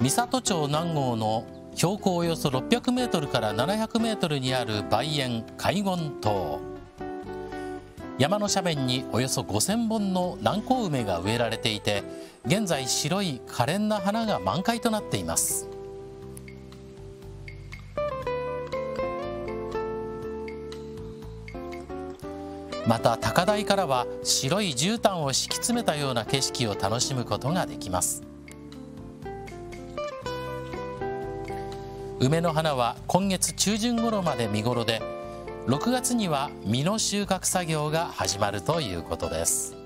美郷町南郷の標高およそ600メートルから700メートルにある梅園海厳島。山の斜面におよそ5000本の南高梅が植えられていて、現在白い可憐な花が満開となっています。また高台からは白い絨毯を敷き詰めたような景色を楽しむことができます。梅の花は今月中旬頃まで見頃で、6月には実の収穫作業が始まるということです。